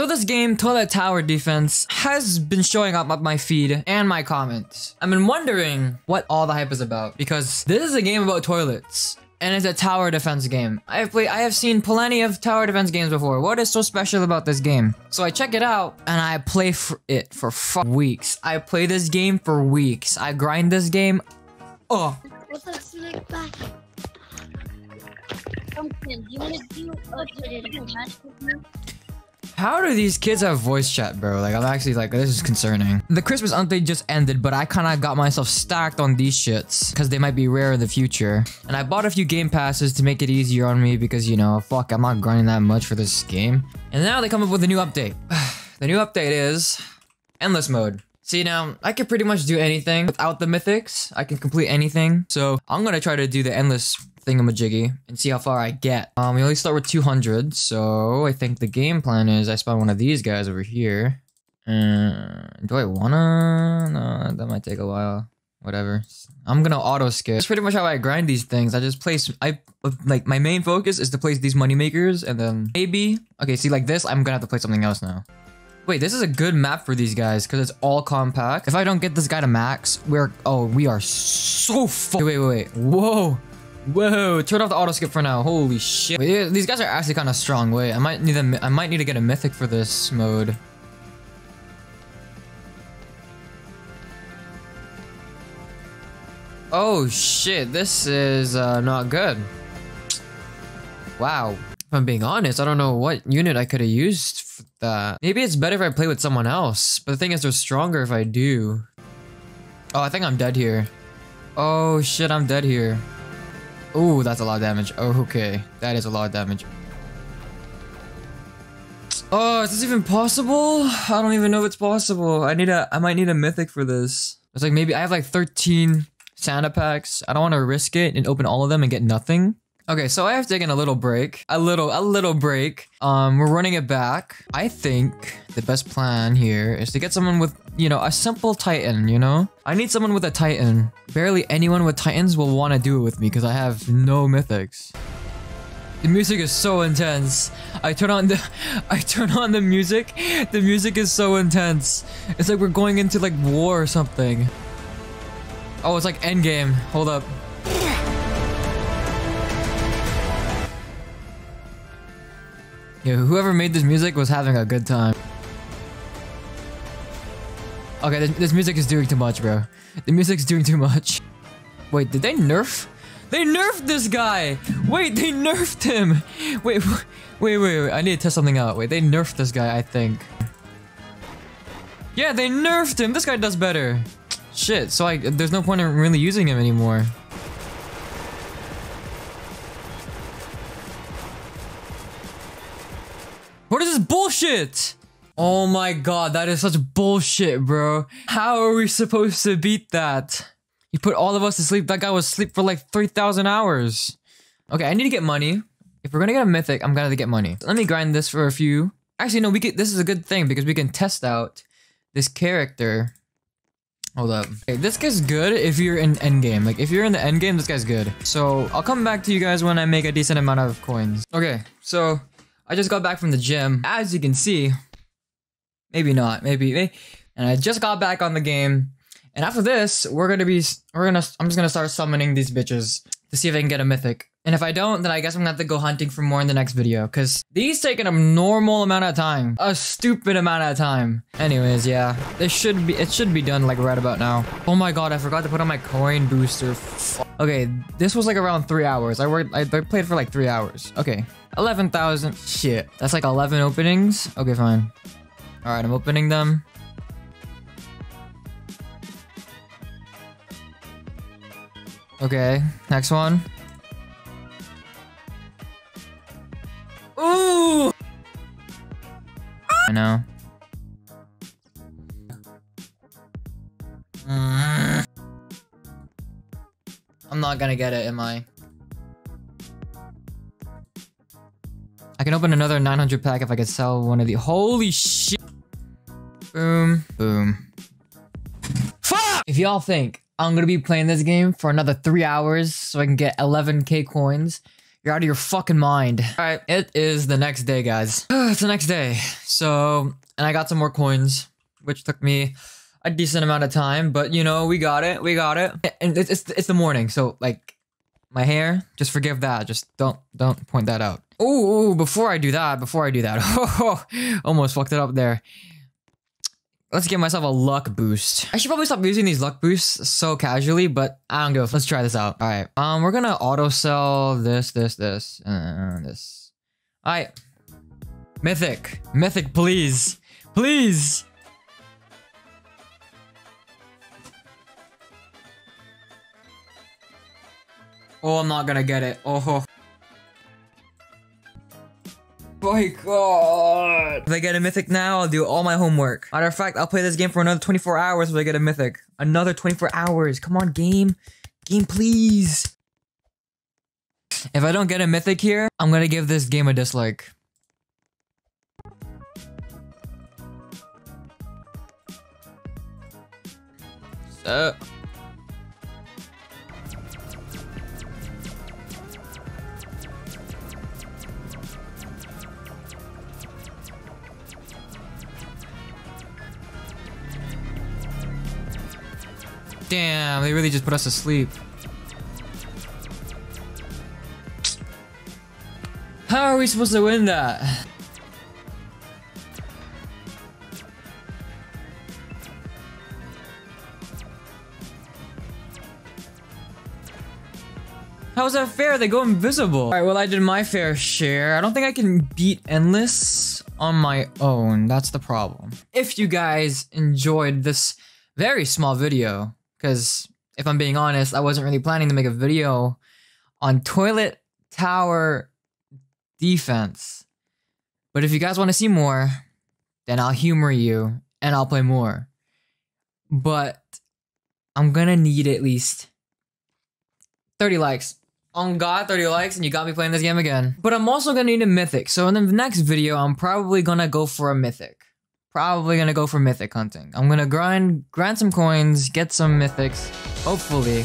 So this game, Toilet Tower Defense, has been showing up on my feed and my comments. I've been wondering what all the hype is about, because this is a game about toilets. And it's a tower defense game. I have seen plenty of tower defense games before. What is so special about this game? So I check it out and I play it for weeks. I play this game for weeks. I grind this game. Oh. What's that snake back? Something. You wanna do magic with me? How do these kids have voice chat, bro? Like, I'm actually like, this is concerning. The Christmas update just ended, but I kind of got myself stacked on these shits because they might be rare in the future. And I bought a few game passes to make it easier on me because, you know, fuck, I'm not grinding that much for this game. And now they come up with a new update. The new update is endless mode. See, now, I can pretty much do anything without the mythics. I can complete anything. So I'm going to try to do the endless thingamajiggy and see how far I get. We only start with 200, so I think the game plan is I spawn one of these guys over here. Do I wanna? No, that might take a while. Whatever. I'm gonna auto skip. That's pretty much how I grind these things. I just place, like, my main focus is to place these moneymakers, and then maybe, okay, see, like this, I'm gonna have to play something else now. Wait, this is a good map for these guys because it's all compact. If I don't get this guy to max, we are so fucked. Wait. Whoa, turn off the auto skip for now. Holy shit. Wait, these guys are actually kind of strong. Wait, I might need to get a mythic for this mode. Oh shit, this is not good. Wow. If I'm being honest, I don't know what unit I could have used for that. Maybe it's better if I play with someone else, but the thing is they're stronger if I do. Oh, I think I'm dead here. Oh shit, I'm dead here. Oh, that's a lot of damage. Oh, okay. That is a lot of damage. Oh, is this even possible? I don't even know if it's possible. I might need a mythic for this. It's like maybe I have like 13 Santa packs. I don't want to risk it and open all of them and get nothing. Okay, so I have taken a little break. A little break. We're running it back. I think the best plan here is to get someone with, you know, a simple Titan, you know? I need someone with a Titan. Barely anyone with Titans will want to do it with me because I have no mythics. The music is so intense. I turn on the music. The music is so intense. It's like we're going into like war or something. Oh, it's like endgame. Hold up. Yeah, whoever made this music was having a good time. Okay, this music is doing too much, bro. The music's doing too much. Wait, did they nerf? They nerfed this guy! Wait, they nerfed him! Wait, I need to test something out. Wait, they nerfed this guy, I think. Yeah, they nerfed him! This guy does better. Shit, so there's no point in really using him anymore. What is this bullshit? Oh my god, that is such bullshit, bro. How are we supposed to beat that? He put all of us to sleep. That guy was asleep for like 3,000 hours. Okay, I need to get money. If we're gonna get a mythic, I'm gonna get money. Let me grind this for a few. Actually, no, this is a good thing because we can test out this character. Hold up. Okay, this guy's good if you're in endgame. Like, if you're in the endgame, this guy's good. So, I'll come back to you guys when I make a decent amount of coins. Okay, so I just got back from the gym. As you can see, maybe not, maybe. And I just got back on the game. And after this, I'm just gonna start summoning these bitches to see if I can get a mythic. And if I don't, then I guess I'm gonna have to go hunting for more in the next video, because these take an abnormal amount of time. A stupid amount of time. Anyways, yeah, it should be done like right about now. Oh my god, I forgot to put on my coin booster. Okay, this was like around 3 hours. I played for like 3 hours. Okay, 11,000. Shit, that's like 11 openings. Okay, fine. All right, I'm opening them. Okay, next one. Ooh! I know. I'm not gonna get it, am I? I can open another 900 pack if I could sell one of the— holy shit! Boom. Boom. Fuck! If y'all think I'm gonna be playing this game for another 3 hours so I can get 11k coins, You're out of your fucking mind. All right, it is the next day, guys. It's the next day. So, and I got some more coins, which took me a decent amount of time, but you know, we got it. We got it. And it's the morning. So like my hair, just forgive that. Just don't point that out. Oh, before I do that, oh, almost fucked it up there. Let's give myself a luck boost. I should probably stop using these luck boosts so casually, but I don't give a fuck. Let's try this out. All right. We're gonna auto sell this, and this. All right. Mythic, please, please. Oh, I'm not gonna get it. Oh. My god. If I get a mythic now, I'll do all my homework. Matter of fact, I'll play this game for another 24 hours if I get a mythic. Another 24 hours. Come on, game. Game, please. If I don't get a mythic here, I'm gonna give this game a dislike. So... damn, they really just put us to sleep. How are we supposed to win that? How's that fair? They go invisible. All right, well, I did my fair share. I don't think I can beat Endless on my own. That's the problem. If you guys enjoyed this very small video, because if I'm being honest, I wasn't really planning to make a video on Toilet Tower Defense. But if you guys want to see more, then I'll humor you and I'll play more. But I'm gonna need at least 30 likes. On God, 30 likes and you got me playing this game again. But I'm also gonna need a mythic. So in the next video, I'm probably gonna go for a mythic. Probably gonna go for mythic hunting. I'm gonna grind some coins, get some mythics, hopefully.